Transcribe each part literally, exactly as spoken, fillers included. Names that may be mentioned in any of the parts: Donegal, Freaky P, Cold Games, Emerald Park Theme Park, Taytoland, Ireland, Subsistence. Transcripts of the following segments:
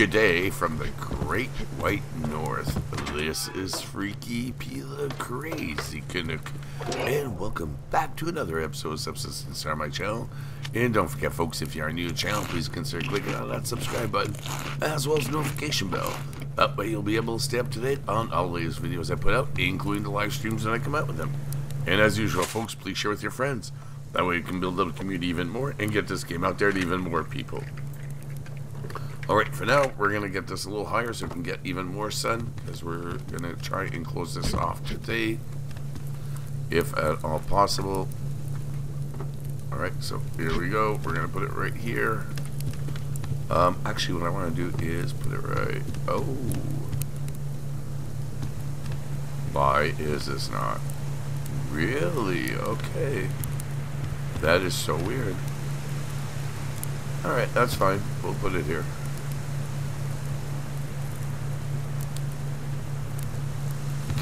G'day from the Great White North. This is Freaky P, the Crazy Canuck, and welcome back to another episode of Subsistence on my channel. And don't forget, folks, if you are new to the channel, please consider clicking on that subscribe button as well as the notification bell. That way you'll be able to stay up to date on all the latest videos I put out, including the live streams when I come out with them. And as usual, folks, please share with your friends. That way you can build up a community even more and get this game out there to even more people. Alright, for now, we're going to get this a little higher so we can get even more sun, because we're going to try and close this off today, if at all possible. Alright, so here we go. We're going to put it right here. Um, actually, what I want to do is put it right... Oh! Why is this not? Really? Okay. That is so weird. Alright, that's fine. We'll put it here.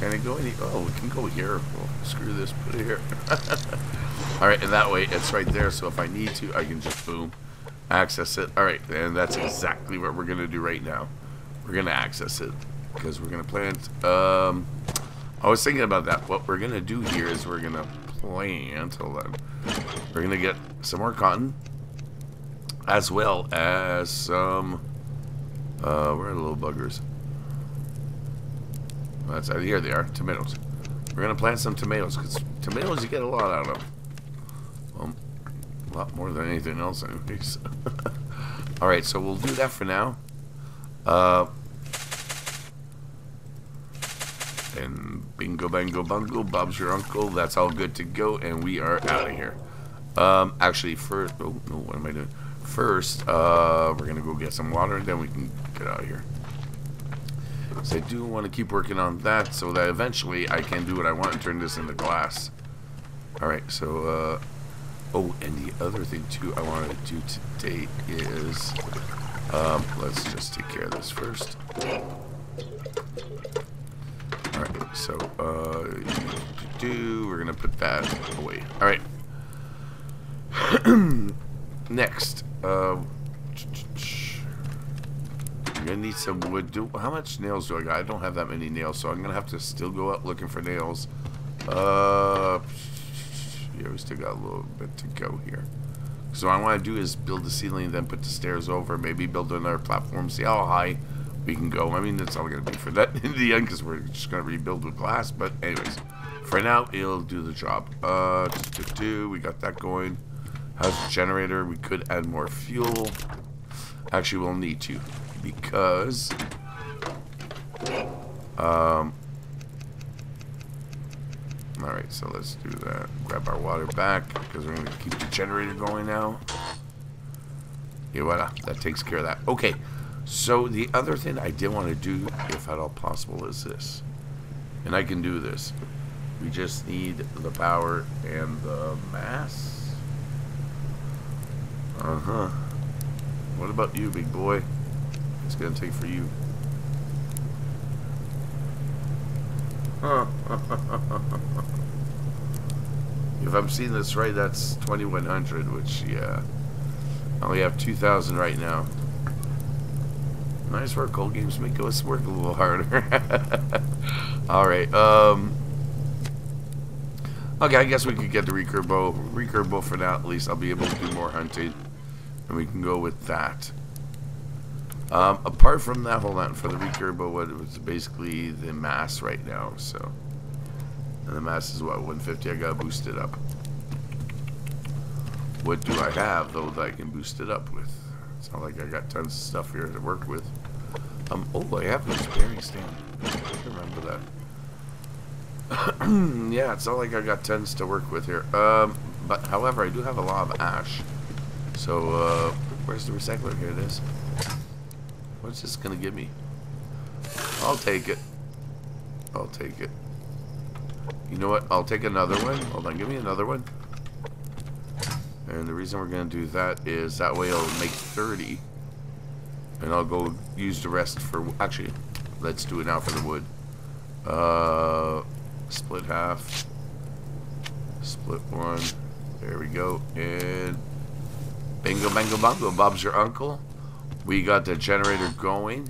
Can it go any... Oh, we can go here. Well, screw this. Put it here. Alright, and that way it's right there, so if I need to, I can just, boom, access it. Alright, and that's exactly what we're going to do right now. We're going to access it, because we're going to plant... Um, I was thinking about that. What we're going to do here is we're going to plant... Hold on. We're going to get some more cotton, as well as some... Uh, where are the little buggers? That's, here they are, tomatoes. We're going to plant some tomatoes, because tomatoes, you get a lot out of them. Well, a lot more than anything else, anyways. Alright, so we'll do that for now. Uh, and bingo, bango, bungo, Bob's your uncle. That's all good to go, and we are out of here. Um, actually, first... Oh, no, what am I doing? First, uh, we're going to go get some water, and then we can get out of here. So I do want to keep working on that so that eventually I can do what I want and turn this into glass. Alright, so, uh, oh, and the other thing, too, I want to do today is, um, let's just take care of this first. Alright, so, uh, do, we're going to put that away. Alright. Next, uh, I'm gonna need some wood. Do, how much nails do I got? I don't have that many nails, so I'm gonna have to still go out looking for nails. Uh, yeah, we still got a little bit to go here. So what I want to do is build the ceiling, then put the stairs over, maybe build another platform, see how high we can go. I mean, that's all gonna be for that in the end, because we're just gonna rebuild with glass. But anyways, for now, it'll do the job. Uh, we got that going. How's the generator? We could add more fuel. Actually, we'll need to, because um all right, so let's do that. Grab our water back, because we're going to keep the generator going now. Yeah, voila, that takes care of that. Okay, so the other thing I did want to do, if at all possible, is this, and I can do this. We just need the power and the mass. Uh-huh. What about you, big boy? It's gonna take for you. If I'm seeing this right, that's twenty-one hundred, which, yeah. I only have two thousand right now. Nice work, Cold Games. Make us work a little harder. Alright, um... okay, I guess we could get the recurve bow. Recurve bow for now, at least. I'll be able to do more hunting. And we can go with that. Um, apart from that, hold on, for the recurve bow, what it was basically the mass right now, so. And the mass is what, one fifty? I gotta boost it up. What do I have, though, that I can boost it up with? It's not like I got tons of stuff here to work with. Um, oh, I have this bearing stand. I remember that. Yeah, it's not like I got tons to work with here. Um, but however, I do have a lot of ash. So, uh, where's the recycler? Here it is. What's this gonna give me? I'll take it. I'll take it. You know what? I'll take another one. Hold on, give me another one. And the reason we're gonna do that is that way I'll make thirty. And I'll go use the rest for... Actually, let's do it now for the wood. Uh... Split half. Split one. There we go. And bingo, bango, bongo. Bob's your uncle. We got the generator going.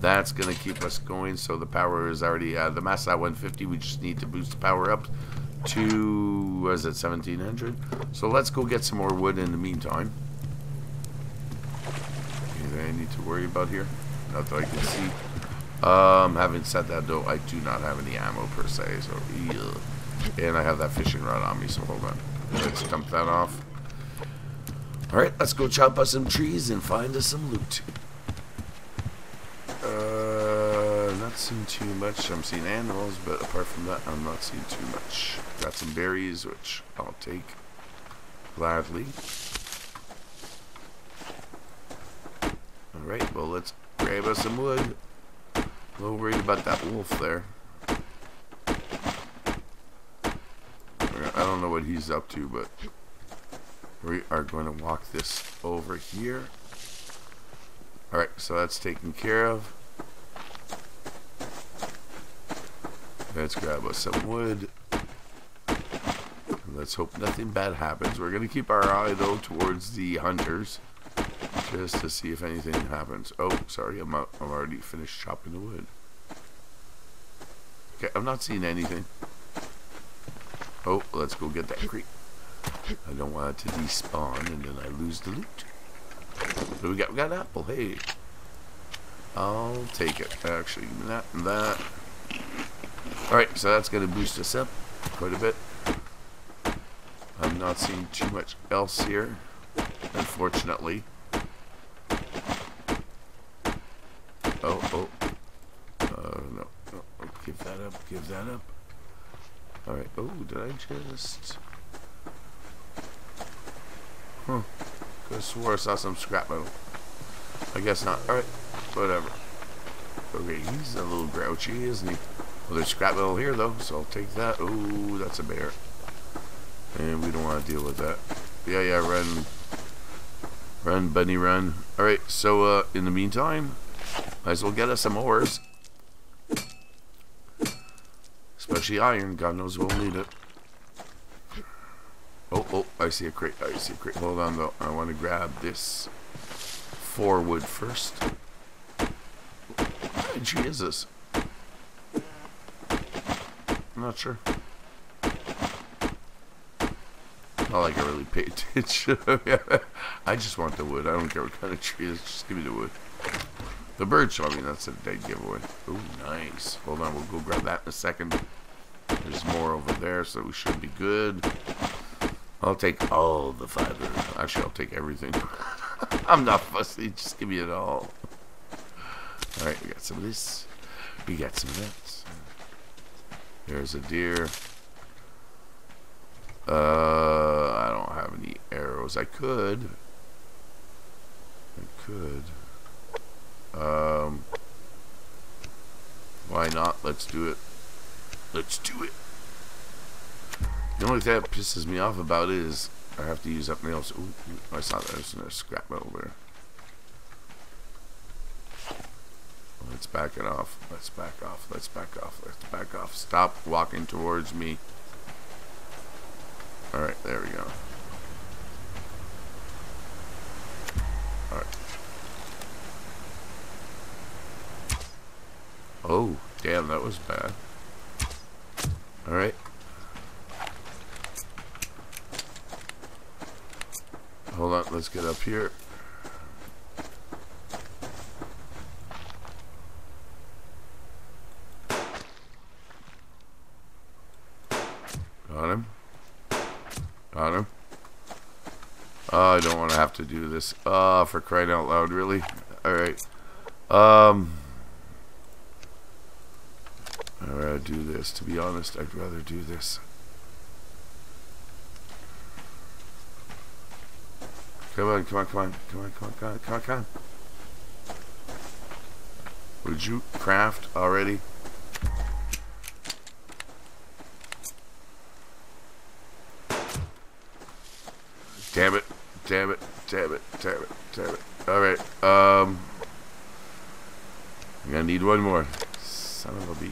That's going to keep us going. So the power is already, uh, the mass at one fifty. We just need to boost the power up to, what is it, seventeen hundred? So let's go get some more wood in the meantime. Anything I need to worry about here? Not that I can see. Um, having said that, though, I do not have any ammo per se. So, ew. And I have that fishing rod on me, so hold on. Let's dump that off. Alright, let's go chop us some trees and find us some loot. Uh, not seeing too much. I'm seeing animals, but apart from that, I'm not seeing too much. Got some berries, which I'll take gladly. Alright, well, let's grab us some wood. A little worried about that wolf there. I don't know what he's up to, but we are going to walk this over here. Alright, so that's taken care of. Let's grab us some wood. Let's hope nothing bad happens. We're going to keep our eye, though, towards the hunters, just to see if anything happens. Oh, sorry, I'm, out, I'm already finished chopping the wood. Okay, I'm not seeing anything. Oh, let's go get that creep. I don't want it to despawn and then I lose the loot. So we got we got an apple. Hey, I'll take it. Actually, that and that. All right, so that's gonna boost us up quite a bit. I'm not seeing too much else here, unfortunately. Oh, oh, uh, no, no. Give that up. Give that up. All right. Oh, did I just? Huh. I swore I saw some scrap metal. I guess not. Alright, whatever. Okay, he's a little grouchy, isn't he? Well, there's scrap metal here, though, so I'll take that. Oh, that's a bear. And we don't want to deal with that. Yeah, yeah, run. Run, bunny, run. Alright, so, uh, in the meantime, might as well get us some ores. Especially iron. God knows we'll need it. Oh, oh, I see a crate, I see a crate. Hold on, though. I want to grab this four wood first. What tree is this? I'm not sure. Not like I really pay attention. I just want the wood. I don't care what kind of tree it is. Just give me the wood. The birch, I mean, that's a dead giveaway. Oh, nice. Hold on, we'll go grab that in a second. There's more over there, so we should be good. I'll take all the fiber. Actually, I'll take everything. I'm not fussy. Just give me it all. All right, we got some of this. We got some of that. There's a deer. Uh, I don't have any arrows. I could. I could. Um, why not? Let's do it. Let's do it. The only thing that pisses me off about it is I have to use up nails. Ooh, I saw that. There's no scrap metal there. Let's back it off. Let's back off. Let's back off. Let's back off. Stop walking towards me. Alright, there we go. Alright. Oh, damn, that was bad. Alright. Hold on, let's get up here. Got him. Got him. Oh, I don't want to have to do this. Ah, uh, for crying out loud, really? Alright. Um. I'd rather do this. To be honest, I'd rather do this. Come on, come on, come on, come on, come on, come on, come on, come on. Would you craft already? Damn it, damn it, damn it, damn it, damn it. Alright, um. I'm gonna need one more. Son of a bee.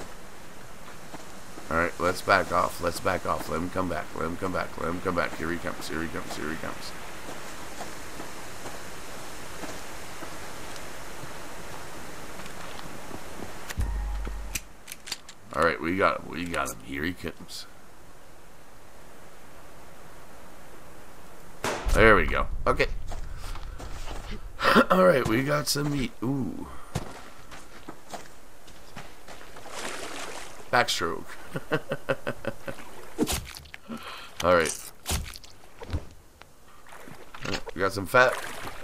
Alright, let's back off, let's back off. Let him come back, let him come back, let him come back. Here he comes, here he comes, here he comes. All right, we got him. We got him. Here he comes. There we go. Okay. All right, we got some meat. Ooh. Backstroke. All right. We got some fat.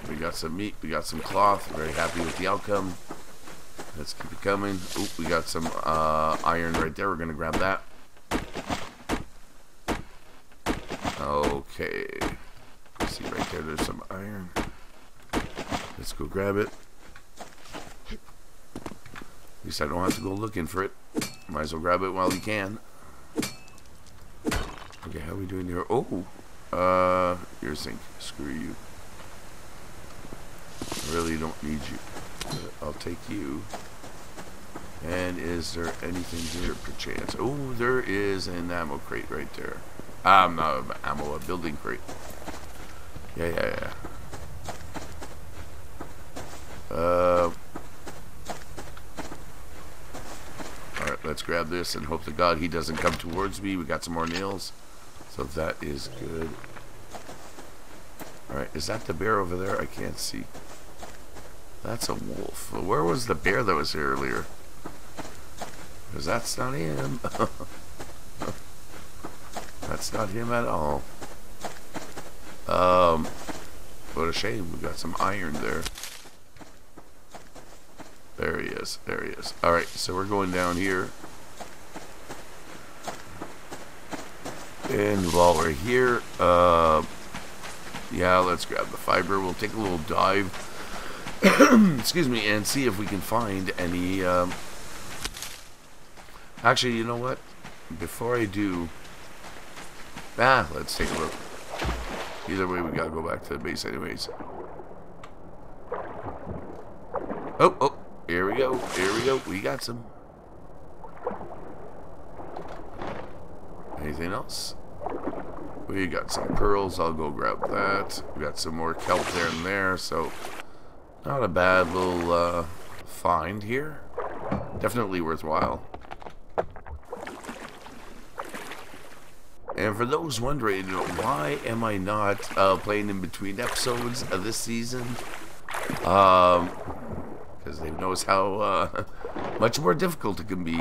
We got some meat. We got some cloth. We're very happy with the outcome. Let's keep it coming. Oh, we got some uh, iron right there. We're gonna grab that. Okay. Let's see right there. There's some iron. Let's go grab it. At least I don't have to go looking for it. Might as well grab it while you can. Okay, how are we doing here? Oh, uh, your sink. Screw you. I really don't need you. I'll take you. And is there anything here perchance? Oh, there is an ammo crate right there. I'm not an ammo, a building crate. Yeah, yeah, yeah. Uh, Alright, let's grab this and hope to God he doesn't come towards me. We got some more nails. So that is good. Alright, is that the bear over there? I can't see. That's a wolf. Where was the bear that was here earlier? Because that's not him. That's not him at all. Um, what a shame. We got some iron there. There he is. There he is. Alright, so we're going down here. And while we're here, uh, yeah, let's grab the fiber. We'll take a little dive. Excuse me, and see if we can find any um, actually, you know what, before I do, ah, let's take a look. Either way, we gotta go back to the base anyways. Oh, oh, here we go, here we go, we got some. Anything else? We got some pearls, I'll go grab that. We got some more kelp there and there, so not a bad little uh, find here. Definitely worthwhile. And for those wondering, why am I not uh, playing in between episodes of this season? Um, because they've noticed how uh, much more difficult it can be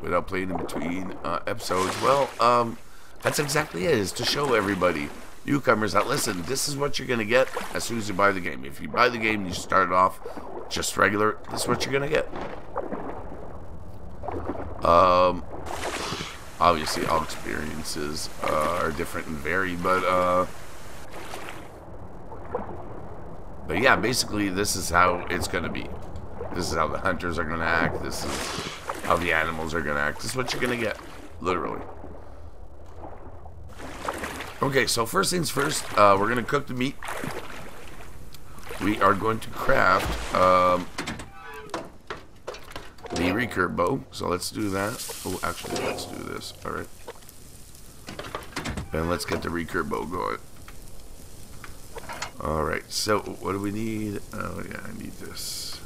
without playing in between uh, episodes. Well, um, that's exactly it. It's to show everybody. Newcomers that listen, this is what you're going to get as soon as you buy the game. If you buy the game and you start it off just regular, this is what you're going to get. Um, obviously, all experiences uh, are different and vary, but uh, but yeah, basically, this is how it's going to be. This is how the hunters are going to act. This is how the animals are going to act. This is what you're going to get, literally. Okay, so first things first, uh, we're going to cook the meat. We are going to craft um, the recurve bow. So let's do that. Oh, actually, let's do this. All right. And let's get the recurve bow going. All right, so what do we need? Oh, yeah, I need this.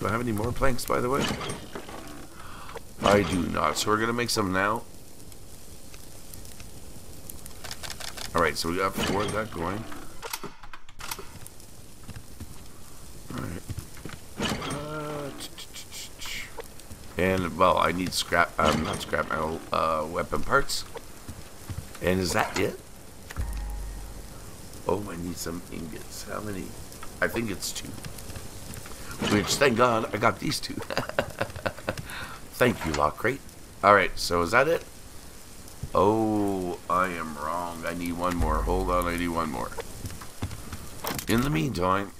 Do I have any more planks, by the way? I do not. So we're going to make some now. Alright, so we got four of that going. Alright. Uh, and, well, I need scrap, um, not scrap metal, uh, weapon parts. And is that it? Oh, I need some ingots. How many? I think it's two. Which, thank God, I got these two. Thank you, Lock Crate. Alright, so is that it? Oh, I am wrong. I need one more. Hold on, I need one more. In the meantime...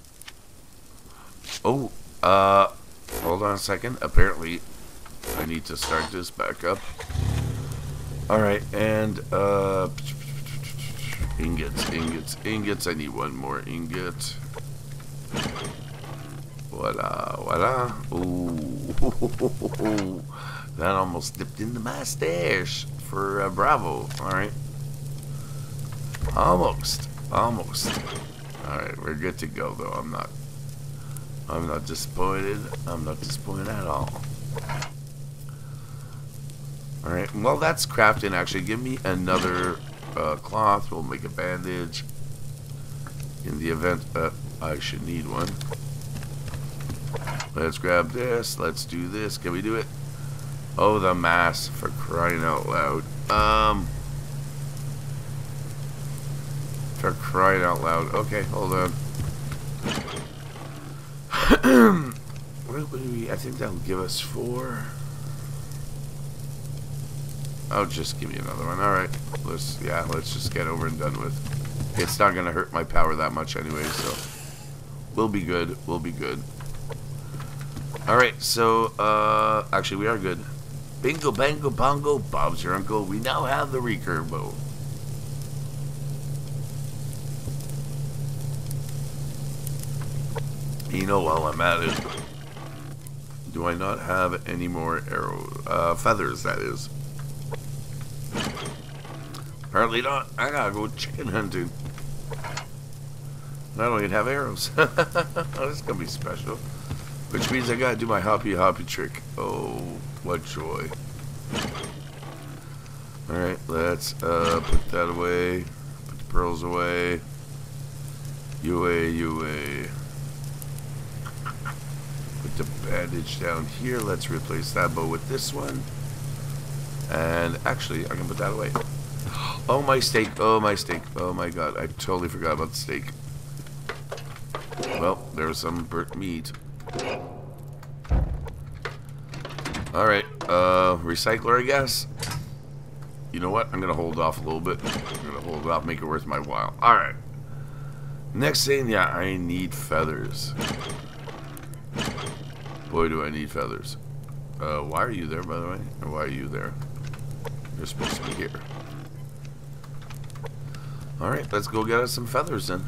Oh, uh... hold on a second. Apparently, I need to start this back up. Alright, and, uh... ingots, ingots, ingots. I need one more ingot. Voila, voila. Ooh. That almost dipped into my stash. For uh, Bravo. Alright. Almost. Almost. Alright, we're good to go though. I'm not I'm not disappointed. I'm not disappointed at all. Alright, well that's crafting actually. Give me another uh, cloth. We'll make a bandage in the event uh, I should need one. Let's grab this. Let's do this. Can we do it? Oh, the mass, for crying out loud. Um, for crying out loud. Okay, hold on. What do we, I think that'll give us four. Oh, just give me another one. Alright. Let's, yeah, let's just get over and done with. It's not going to hurt my power that much anyway, so. We'll be good. We'll be good. Alright, so, uh, actually we are good. Bingo, bango, bongo, Bob's your uncle. We now have the recurve bow. You know, while I'm at it, do I not have any more arrow, uh, feathers, that is. Apparently not. I gotta go chicken hunting. And I don't even have arrows. This is gonna be special. Which means I gotta do my hoppy hoppy trick. Oh, what joy. Alright, let's uh, put that away. Put the pearls away. You away, you away. Put the bandage down here. Let's replace that bow with this one. And actually, I can put that away. Oh, my steak. Oh, my steak. Oh, my God. I totally forgot about the steak. Well, there's some burnt meat. Alright, uh, recycler, I guess. You know what? I'm gonna hold off a little bit. I'm gonna hold off, make it worth my while. Alright. Next thing, yeah, I need feathers. Boy, do I need feathers. Uh, why are you there, by the way? Or why are you there? You're supposed to be here. Alright, let's go get us some feathers then.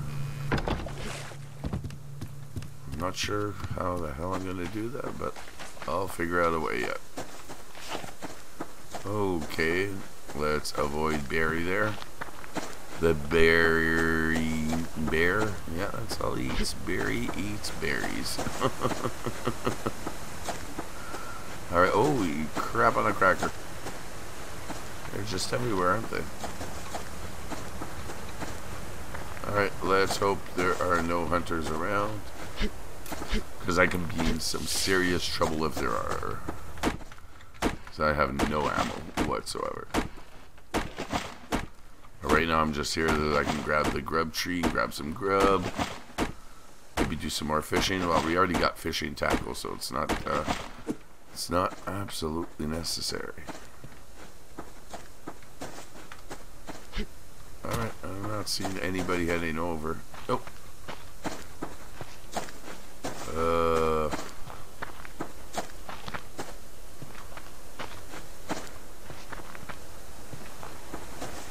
I'm not sure how the hell I'm gonna do that, but I'll figure out a way yet. Okay, let's avoid berry there. The berry bear. Yeah, that's all he eats. Berry eats berries. Alright, holy crap on a cracker. They're just everywhere, aren't they? Alright, let's hope there are no hunters around. Because I can be in some serious trouble if there are. Because I have no ammo whatsoever. But right now I'm just here so that I can grab the grub tree, grab some grub. Maybe do some more fishing. Well, we already got fishing tackle, so it's not, uh, it's not absolutely necessary. Alright, I'm not seeing anybody heading over. Nope. Uh,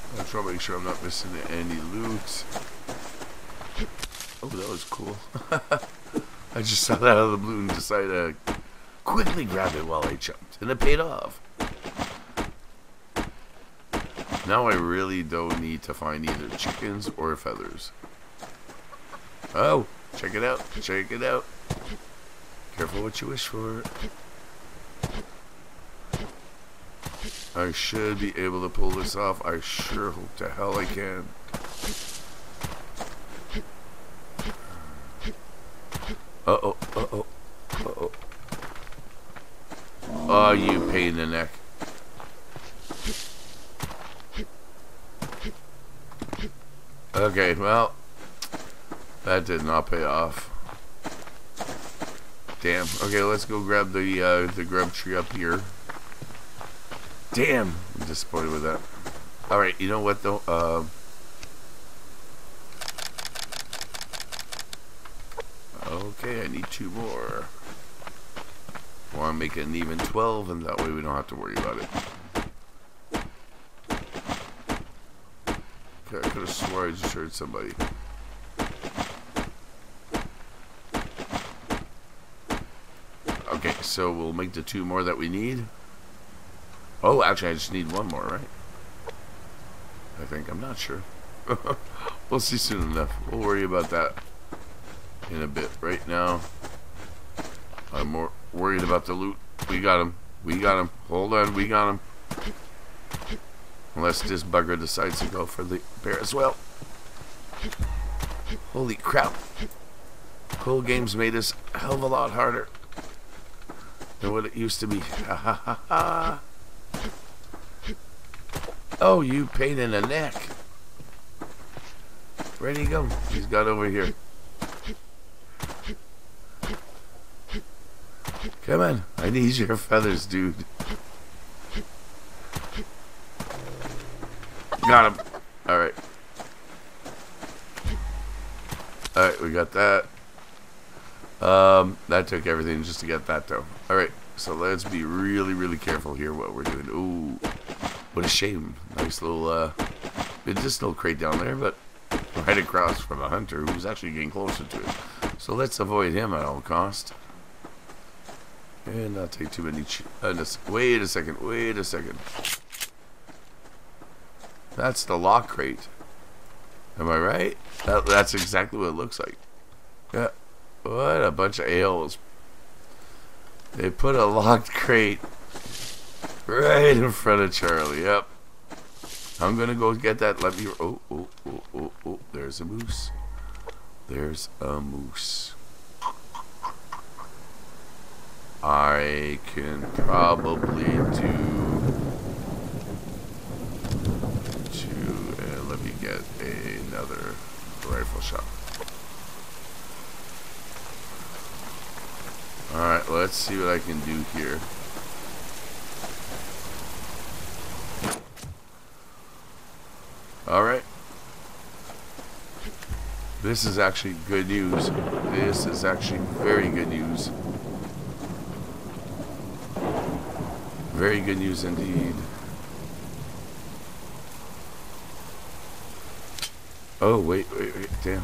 I'll try to make sure I'm not missing any loot. Oh, that was cool. I just saw that out of the blue and decided to quickly grab it while I jumped. And it paid off. Now I really don't need to find either chickens or feathers. Oh, check it out. Check it out. Careful what you wish for. I should be able to pull this off. I sure hope to hell I can. Uh-oh, uh-oh, uh-oh. Oh, you pain in the neck. Okay, well, that did not pay off. Damn. Okay, let's go grab the uh, the grub tree up here. Damn, I'm disappointed with that. All right, you know what though? Uh, okay, I need two more. I want to make it an even twelve, and that way we don't have to worry about it. Okay, I could have swore I just heard somebody. Okay, so we'll make the two more that we need. Oh, actually, I just need one more, right? I think. I'm not sure. We'll see soon enough. We'll worry about that in a bit. Right now, I'm more worried about the loot. We got him. We got him. Hold on. We got him. Unless this bugger decides to go for the bear as well. Holy crap. Cold Games made us a hell of a lot harder than what it used to be. Ha ha ha ha. Oh, you pain in the neck. Where'd he go? He's got over here. Come on. I need your feathers, dude. Got him. Alright. Alright, we got that. Um, that took everything just to get that, though. Alright, so let's be really, really careful here what we're doing. Ooh. What a shame. Nice little uh, medicinal crate down there, but right across from a hunter who's actually getting closer to it. So let's avoid him at all cost. And not take too many... Ch uh, wait a second, wait a second. That's the lock crate. Am I right? That, that's exactly what it looks like. Yeah. What a bunch of ales. They put a locked crate right in front of Charlie. Yep. I'm gonna go get that. Let me. Oh, oh, oh, oh, oh. There's a moose. There's a moose. I can probably do two. And let me get another rifle shot. All right. Let's see what I can do here. Alright. This is actually good news. This is actually very good news. Very good news indeed. Oh, wait, wait, wait, damn.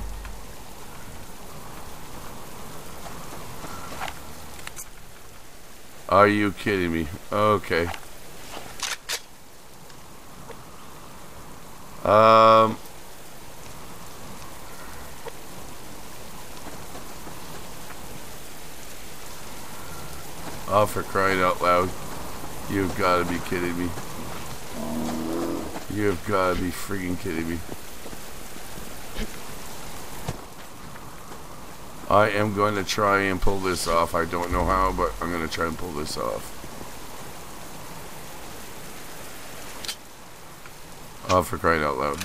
Are you kidding me? Okay. Um, oh, for crying out loud. You've got to be kidding me. You've got to be freaking kidding me. I am going to try and pull this off. I don't know how, but I'm going to try and pull this off. Oh, for crying out loud.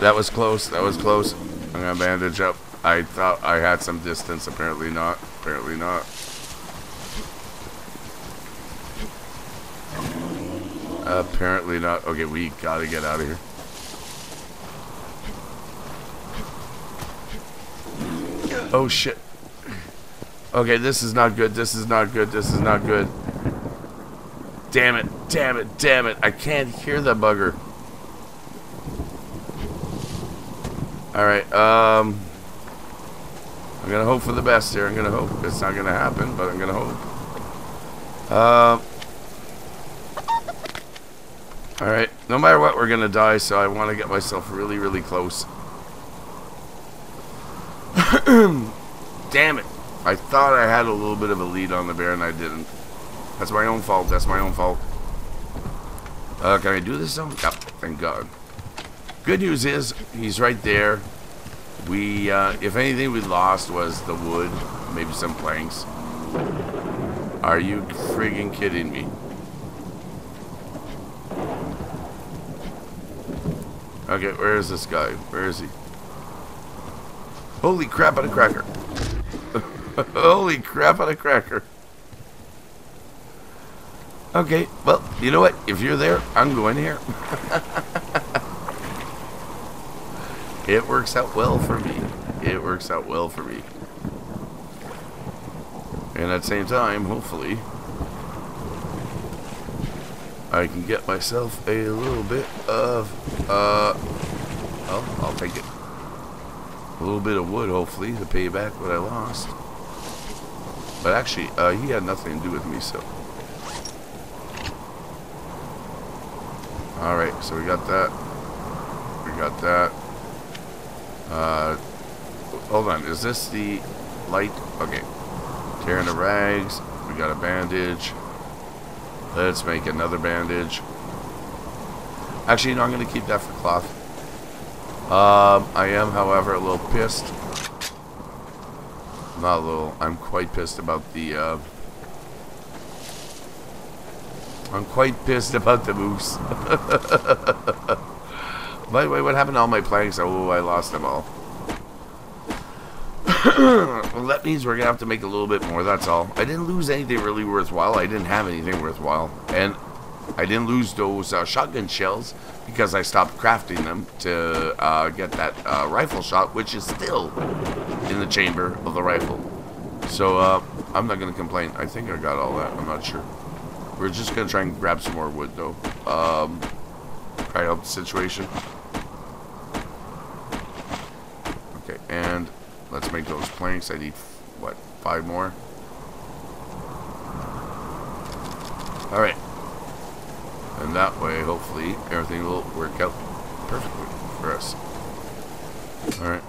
That was close. That was close. I'm going to bandage up. I thought I had some distance. Apparently not. Apparently not. Apparently not. Okay, we got to get out of here. Oh, shit. Okay, this is not good. This is not good. This is not good. Damn it. Damn it. Damn it. I can't hear the bugger. Alright. Um, I'm going to hope for the best here. I'm going to hope. It's not going to happen, but I'm going to hope. Um, Alright. No matter what, we're going to die, so I want to get myself really, really close. Damn it. I thought I had a little bit of a lead on the bear and I didn't. That's my own fault. That's my own fault. Uh, can I do this though? Yep. Thank God. Good news is he's right there. We, uh, if anything we lost was the wood. Maybe some planks. Are you friggin' kidding me? Okay, where is this guy? Where is he? Holy crap on a cracker. Holy crap on a cracker. Okay, well, you know what? If you're there, I'm going here. It works out well for me. It works out well for me. And at the same time, hopefully, I can get myself a little bit of, uh, oh, I'll take it. A little bit of wood, hopefully, to pay back what I lost. But actually, uh, he had nothing to do with me, so. Alright, so we got that. We got that. Uh, hold on, is this the light? Okay. Tearing the rags. We got a bandage. Let's make another bandage. Actually, no, I'm going to keep that for cloth. Um, I am, however, a little pissed. Not a little. I'm quite pissed about the... Uh, I'm quite pissed about the moose. By the way, what happened to all my planks? Oh, I lost them all. Well, that means we're going to have to make a little bit more, that's all. I didn't lose anything really worthwhile. I didn't have anything worthwhile. And I didn't lose those uh, shotgun shells because I stopped crafting them to uh, get that uh, rifle shot, which is still in the chamber of the rifle. So, uh, I'm not going to complain. I think I got all that. I'm not sure. We're just going to try and grab some more wood, though. Um, try to help the situation. Okay, and let's make those planks. I need, what, five more? Alright. And that way, hopefully, everything will work out perfectly for us. Alright.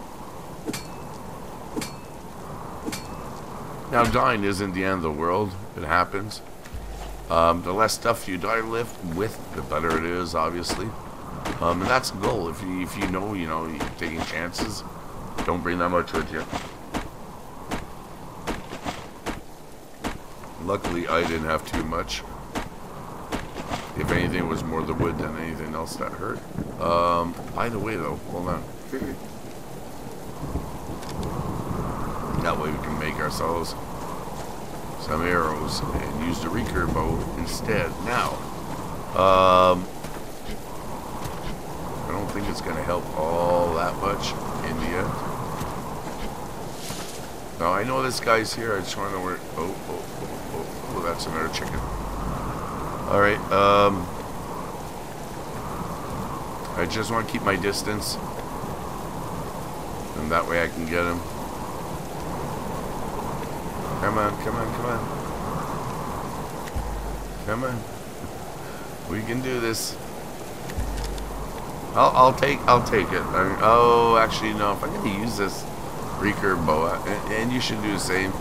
Now, dying isn't the end of the world. It happens. Um, the less stuff you die with, the better it is, obviously. Um, and that's the goal. If you, if you know, you know, you're taking chances, don't bring that much with you. Luckily, I didn't have too much. If anything, it was more the wood than anything else that hurt. Um, by the way, though, hold on. That way we can make ourselves some arrows and use the recurve bow instead. Now, um, I don't think it's going to help all that much in the end. Now, I know this guy's here. I just want to know where... Oh, oh, oh, oh, oh, that's another chicken. Alright, um... I just want to keep my distance. And that way I can get him. Come on, come on, come on. Come on. We can do this. I'll, I'll take I'll take it. I, oh, actually, no. If I'm going to use this recurve boa, and, and you should do the same.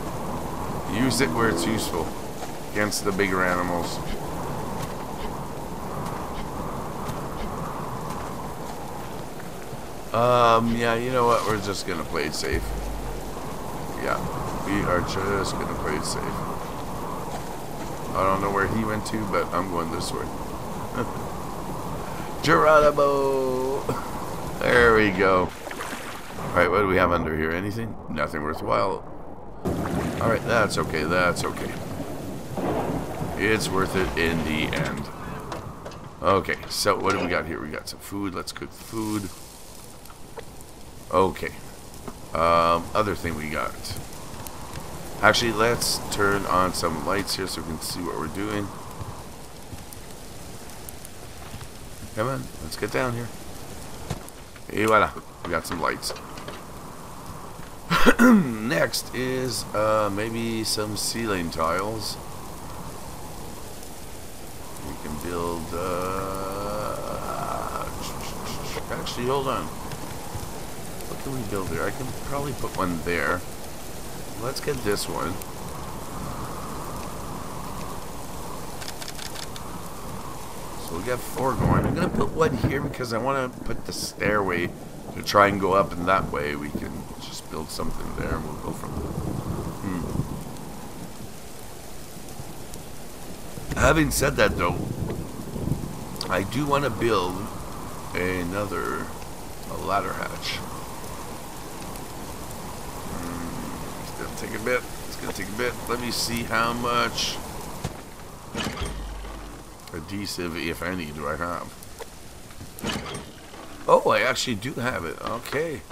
Use it where it's useful against the bigger animals. Um, yeah, you know what? We're just going to play it safe. Yeah. We are just gonna play it safe. I don't know where he went to, but I'm going this way. Geronimo! There we go. Alright, what do we have under here? Anything? Nothing worthwhile. Alright, that's okay, that's okay. It's worth it in the end. Okay, so what do we got here? We got some food. Let's cook the food. Okay. Um, other thing we got. Actually, let's turn on some lights here so we can see what we're doing. Come on, let's get down here. Et voila, we got some lights. Next is uh, maybe some ceiling tiles. We can build... Uh, actually, hold on. What can we build there? I can probably put one there. Let's get this one. So we got four going. I'm going to put one here because I want to put the stairway to try and go up, and that way we can just build something there and we'll go from there. Hmm. Having said that, though, I do want to build another a ladder hatch. Take a bit. It's gonna take a bit. Let me see how much adhesive, if any, do I have? Oh, I actually do have it. Okay.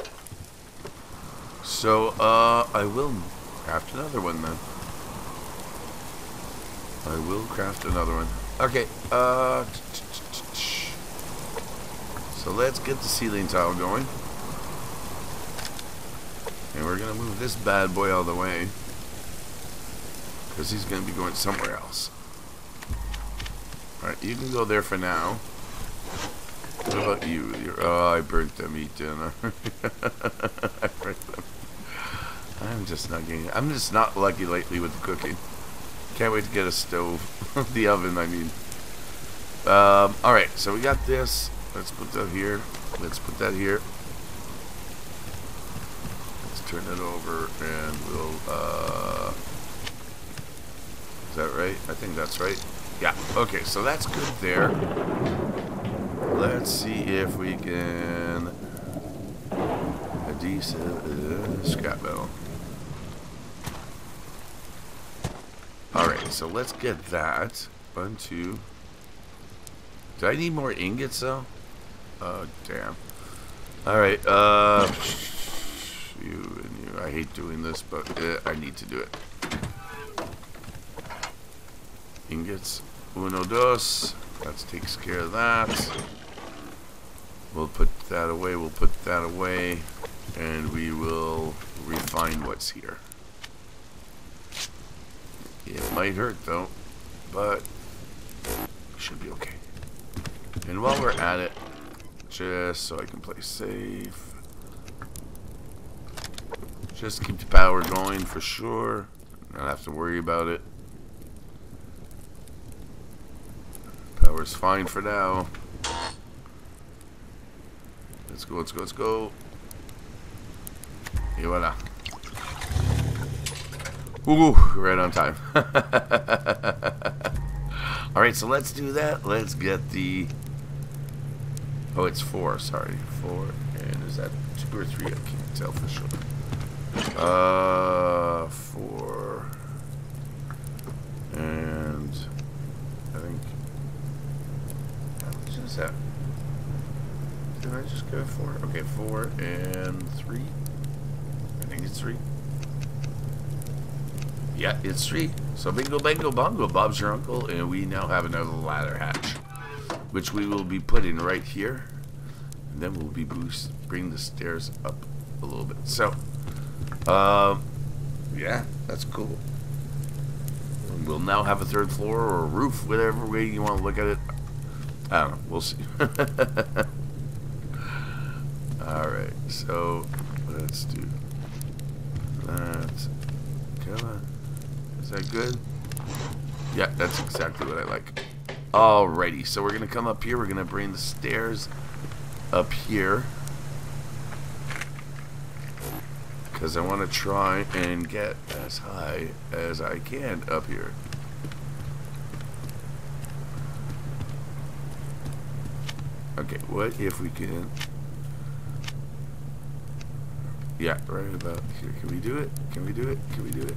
So, uh, I will craft another one then. I will craft another one. Okay. Uh. So let's get the ceiling tile going. And we're going to move this bad boy out of the way. Because he's going to be going somewhere else. Alright, you can go there for now. What about you? You're, oh, I burnt the meat dinner. I burnt them. I'm just not getting... I'm just not lucky lately with the cooking. Can't wait to get a stove. The oven, I mean. Um, alright, so we got this. Let's put that here. Let's put that here. Let's turn it over and we'll... Uh, is that right? I think that's right. Yeah, okay, so that's good there. Let's see if we can... Adhesive... Uh, scrap metal. Alright, so let's get that. One, two... Do I need more ingots, though? Oh, damn. Alright, uh... You and you. I hate doing this, but uh, I need to do it. Ingots. Uno, dos. That takes care of that. We'll put that away. We'll put that away. And we will refine what's here. It might hurt, though. But... should be okay. And while we're at it, just so I can play safe, just keep the power going for sure. Not have to worry about it. Power's fine for now. Let's go, let's go, let's go. Et voila. Woo, right on time. Alright, so let's do that. Let's get the... Oh, it's four, sorry. Four, and is that two or three? I can't tell for sure. Uh, four. And I think... How much is that? Did I just go four? Okay, four and three. I think it's three. Yeah, it's three. So bingo, bango, bongo, Bob's your uncle, and we now have another ladder hatch, which we will be putting right here, and then we'll be boost bring the stairs up a little bit. So, um, yeah, that's cool. And we'll now have a third floor or a roof, whatever way you want to look at it. I don't know. We'll see. All right, so let's do that. Come on, is that good? Yeah, that's exactly what I like. Alrighty, so we're gonna come up here, we're gonna bring the stairs up here, because I want to try and get as high as I can up here. Okay, what if we can... Yeah, right about here. Can we do it? Can we do it? Can we do it?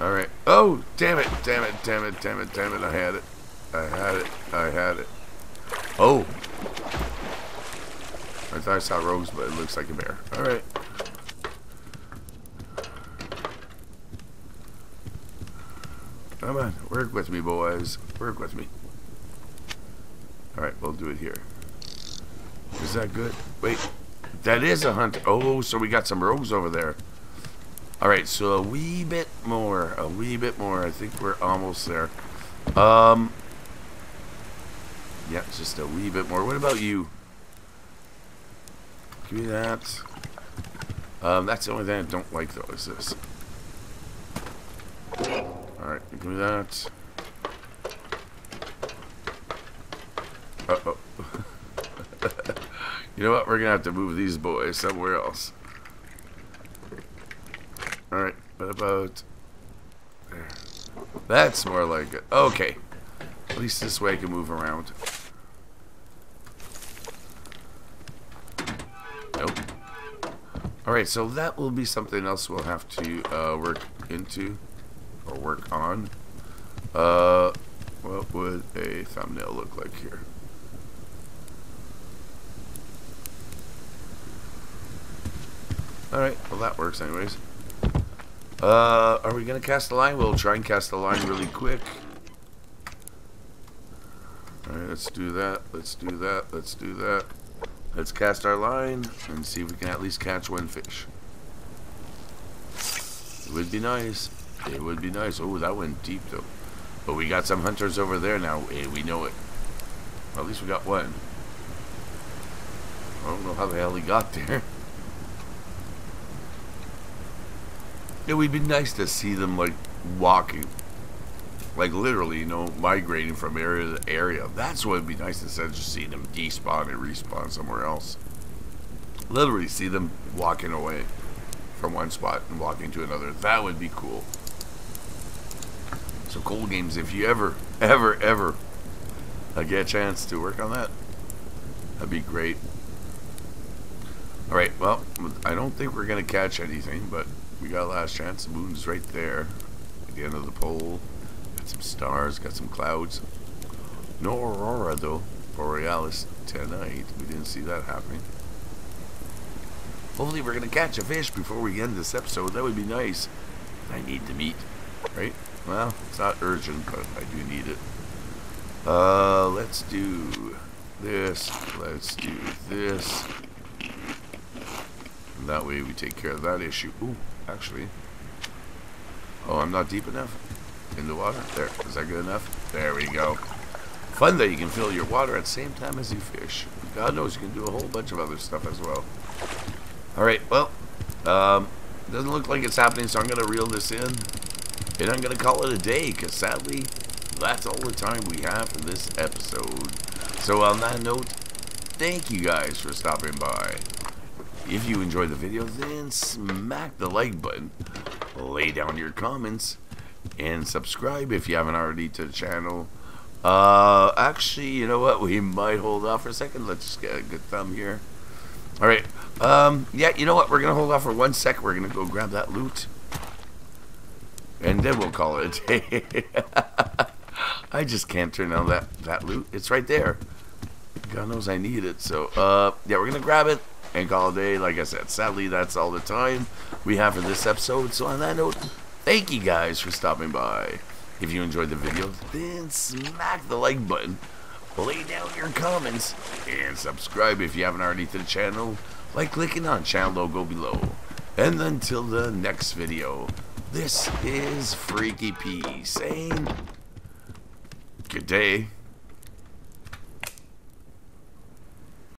Alright. Oh, damn it, damn it, damn it, damn it, damn it. I had it. I had it. I had it. Oh. I thought I saw rogues, but it looks like a bear. Alright. Come on. Work with me, boys. Work with me. Alright, we'll do it here. Is that good? Wait. That is a hunt. Oh, so we got some rogues over there. Alright, so a wee bit more. A wee bit more. I think we're almost there. Um, yeah, just a wee bit more. What about you? Give me that. Um, that's the only thing I don't like, though, is this. Alright, give me that. Uh-oh. You know what? We're going to have to move these boys somewhere else. Alright, what about there? That's more like it. Okay. At least this way I can move around. Nope. Alright, so that will be something else we'll have to uh, work into or work on. Uh, what would a thumbnail look like here? Alright, well that works anyways. Uh, are we gonna cast a line? We'll try and cast a line really quick. Alright, let's do that, let's do that, let's do that. Let's cast our line and see if we can at least catch one fish. It would be nice. It would be nice. Oh, that went deep though. But we got some hunters over there now. Hey, we know it. Well, at least we got one. I don't know how the hell he got there. It would be nice to see them like walking, like literally, you know, migrating from area to area. That's what would be nice, instead of just seeing them despawn and respawn somewhere else. Literally see them walking away from one spot and walking to another. That would be cool. So Cold Games, if you ever, ever, ever I get a chance to work on that, that'd be great. Alright, well, I don't think we're going to catch anything, but we got a last chance. The moon's right there at the end of the pole. Got some stars, got some clouds. No aurora, though, borealis tonight. We didn't see that happening. Hopefully we're going to catch a fish before we end this episode. That would be nice. I need the meat, right? Well, it's not urgent, but I do need it. Uh, let's do this. Let's do this. And that way we take care of that issue. Ooh, actually. Oh, I'm not deep enough in the water. There. Is that good enough? There we go. Fun that you can fill your water at the same time as you fish. God knows you can do a whole bunch of other stuff as well. Alright, well, um, doesn't look like it's happening, so I'm going to reel this in. And I'm going to call it a day, because sadly, that's all the time we have for this episode. So on that note, thank you guys for stopping by. If you enjoyed the video, then smack the like button, lay down your comments, and subscribe if you haven't already to the channel. Uh, actually, you know what? We might hold off for a second. Let's just get a good thumb here. Alright, um, yeah, you know what? We're going to hold off for one sec. We're going to go grab that loot, and then we'll call it a day. I just can't turn on that, that loot. It's right there. God knows I need it. So, uh, yeah, we're going to grab it and call it a day. Like I said, sadly, that's all the time we have for this episode. So on that note, thank you guys for stopping by. If you enjoyed the video, then smack the like button. Lay down your comments. And subscribe if you haven't already to the channel by clicking on channel logo below. And until the next video, this is Freaky P saying... good day.